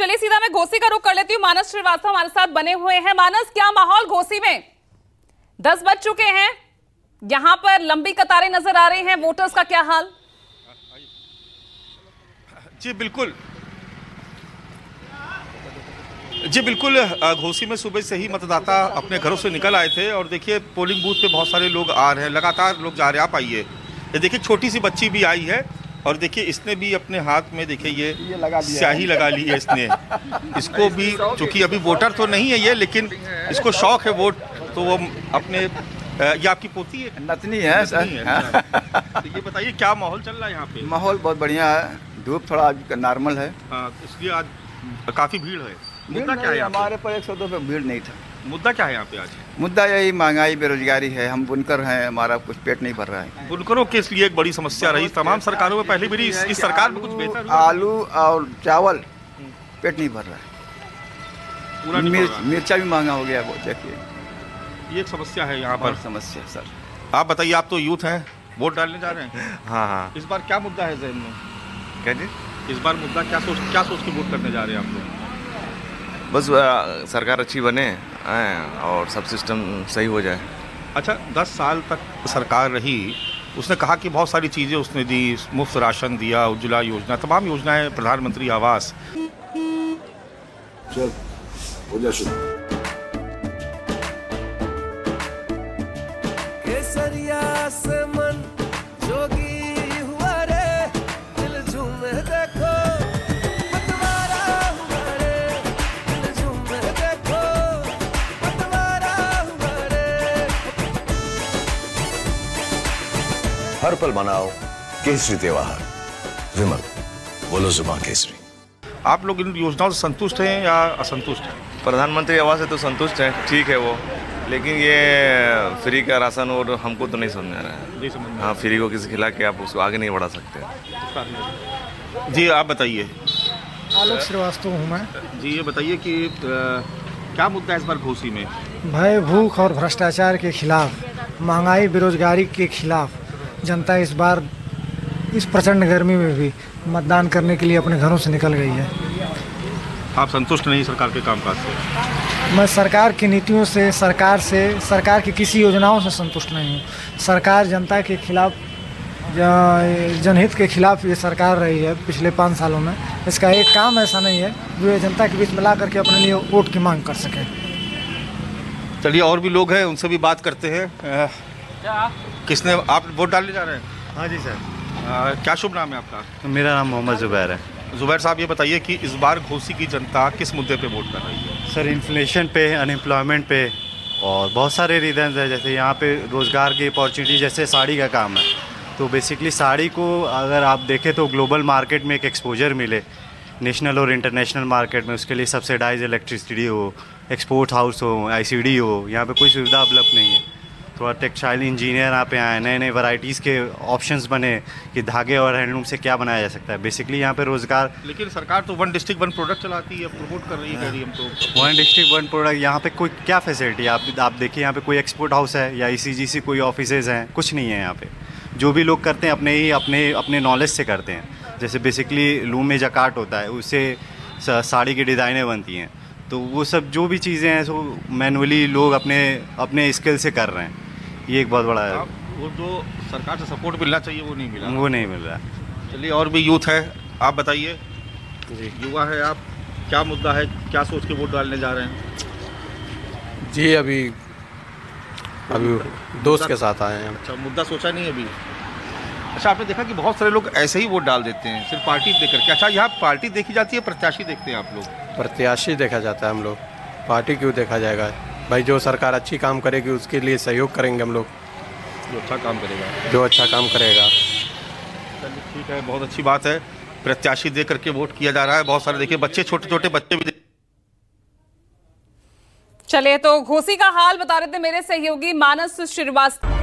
चलिए सीधा मैं घोसी का रुख कर लेती हूँ। मानस श्रीवास्तव हमारे साथ बने हुए हैं। मानस, क्या माहौल घोसी में? 10 बज चुके हैं, यहाँ पर लंबी कतारें नजर आ रही हैं, वोटर्स का क्या हाल? जी बिल्कुल, घोसी में सुबह से ही मतदाता अपने घरों से निकल आए थे और देखिए पोलिंग बूथ पे बहुत सारे लोग आ रहे हैं, लगातार लोग जा रहे हैं। आप आइए, ये देखिए छोटी सी बच्ची भी आई है और देखिए इसने भी अपने हाथ में देखिए ये लगा स्याही लगा ली है इसने। इसको भी, चूँकि अभी वोटर तो नहीं है ये, लेकिन इसको शौक है वोट, तो वो अपने, ये आपकी पोती है? नतनी है सर। तो ये बताइए क्या माहौल चल रहा है यहाँ पे? माहौल बहुत बढ़िया है, धूप थोड़ा आज नॉर्मल है, इसलिए आज काफ़ी भीड़ है। मुद्दा क्या है? हमारे पर 102 पे भीड़ नहीं था। मुद्दा क्या है यहाँ पे आज? मुद्दा यही महंगाई, बेरोजगारी है। हम बुनकर हैं, हमारा कुछ पेट नहीं भर रहा है। बुनकरों के लिए एक बड़ी समस्या रही, तमाम सरकारों में पहले भी, इस सरकार में कुछ बेहतर, आलू और चावल पेट नहीं भर रहा है। मिर्चा भी महंगा हो गया, बहुत देखिए ये समस्या है यहाँ पर। समस्या सर, आप बताइए, आप तो यूथ हैं, वोट डालने जा रहे हैं। हाँ, इस बार क्या मुद्दा है जहन में? कहिए, इस बार मुद्दा क्या सोच के वोट करने जा रहे हैं आप लोग? बस सरकार अच्छी बने और सब सिस्टम सही हो जाए। अच्छा, 10 साल तक सरकार रही, उसने कहा कि बहुत सारी चीज़ें उसने दी, मुफ्त राशन दिया, उज्ज्वला योजना, तमाम योजनाएं, प्रधानमंत्री आवास। चल हो जा शुरू। केसरिया से मन जोगी हुआ रे, दिल झूमे देखो हर पल मनाओ केसरी त्योहार, विमल बोलो जुबां केसरी। आप लोग इन योजनाओं से संतुष्ट हैं या असंतुष्ट हैं? प्रधानमंत्री आवास से तो संतुष्ट हैं, ठीक है वो, लेकिन ये फ्री का राशन और हमको तो नहीं समझ आ रहा है। हाँ, फ्री को किसी खिला के आप उसको आगे नहीं बढ़ा सकते। जी आप बताइए। आलोक श्रीवास्तव हूँ मैं। जी ये बताइए कि क्या मुद्दा है इस बार घोसी में? भय, भूख और भ्रष्टाचार के खिलाफ, महंगाई बेरोजगारी के खिलाफ जनता इस बार इस प्रचंड गर्मी में भी मतदान करने के लिए अपने घरों से निकल गई है। आप संतुष्ट नहीं सरकार के कामकाज से? मैं सरकार की नीतियों से, सरकार की किसी योजनाओं से संतुष्ट नहीं हूँ। सरकार जनता के खिलाफ, जनहित के खिलाफ ये सरकार रही है पिछले 5 सालों में। इसका एक काम ऐसा नहीं है जो ये जनता के बीच में ला करके अपने लिए वोट की मांग कर सके। चलिए और भी लोग हैं, उनसे भी बात करते हैं। किसने, आप वोट डालने जा रहे हैं? हाँ जी सर। क्या शुभ नाम है आपका? मेरा नाम मोहम्मद ज़ुबैर है। ज़ुबैर साहब, ये बताइए कि इस बार घोसी की जनता किस मुद्दे पे वोट कर रही है? सर, इन्फ्लेशन पे, अनएम्प्लॉयमेंट पे और बहुत सारे रीजंस हैं। जैसे यहाँ पे रोज़गार की अपॉर्चुनिटी, जैसे साड़ी का काम है, तो बेसिकली साड़ी को अगर आप देखें तो ग्लोबल मार्केट में एक एक्सपोजर मिले, नेशनल और इंटरनेशनल मार्केट में, उसके लिए सब्सिडाइज इलेक्ट्रिसिटी हो, एक्सपोर्ट हाउस हो, ICD हो, यहाँ पर कोई सुविधा उपलब्ध नहीं है। थोड़ा टेक्सटाइल इंजीनियर यहाँ पे आए, नए नए वैरायटीज़ के ऑप्शंस बने कि धागे और हैंडलूम से क्या बनाया जा सकता है। बेसिकली यहाँ पे रोज़गार, लेकिन सरकार तो 1 डिस्ट्रिक्ट 1 प्रोडक्ट चलाती है, प्रमोट कर रही है हम तो 1 डिस्ट्रिक्ट 1 प्रोडक्ट। यहाँ पे कोई क्या फैसिलिटी, आप देखिए यहाँ पे कोई एक्सपोर्ट हाउस है या ICGC कोई ऑफिसेज हैं, कुछ नहीं है यहाँ पर। जो भी लोग करते हैं अपने नॉलेज से करते हैं। जैसे बेसिकली लूम में जकाट होता है, उससे साड़ी की डिज़ाइनें बनती हैं, तो वो सब जो भी चीज़ें हैं सो मैनुअली लोग अपने स्किल से कर रहे हैं। ये एक बहुत बड़ा है, वो जो सरकार से सपोर्ट मिलना चाहिए वो नहीं मिला, वो नहीं मिल रहा। चलिए और भी यूथ है, आप बताइए। जी युवा है आप, क्या मुद्दा है, क्या सोच के वोट डालने जा रहे हैं? जी अभी दोस्त के साथ आए हैं। अच्छा, मुद्दा सोचा नहीं अभी। अच्छा, आपने देखा कि बहुत सारे लोग ऐसे ही वोट डाल देते हैं सिर्फ पार्टी देख करके। अच्छा, यहाँ पार्टी देखी जाती है, प्रत्याशी देखते हैं आप लोग? प्रत्याशी देखा जाता है, हम लोग पार्टी क्यों देखा जाएगा भाई। जो सरकार अच्छी काम करेगी उसके लिए सहयोग करेंगे हम लोग, जो अच्छा काम करेगा। चलिए ठीक है, बहुत अच्छी बात है, प्रत्याशी दे करके वोट किया जा रहा है। बहुत सारे देखिए बच्चे, छोटे-छोटे बच्चे भी। चलिए, तो घोसी का हाल बता रहे थे मेरे सहयोगी मानस श्रीवास्तव।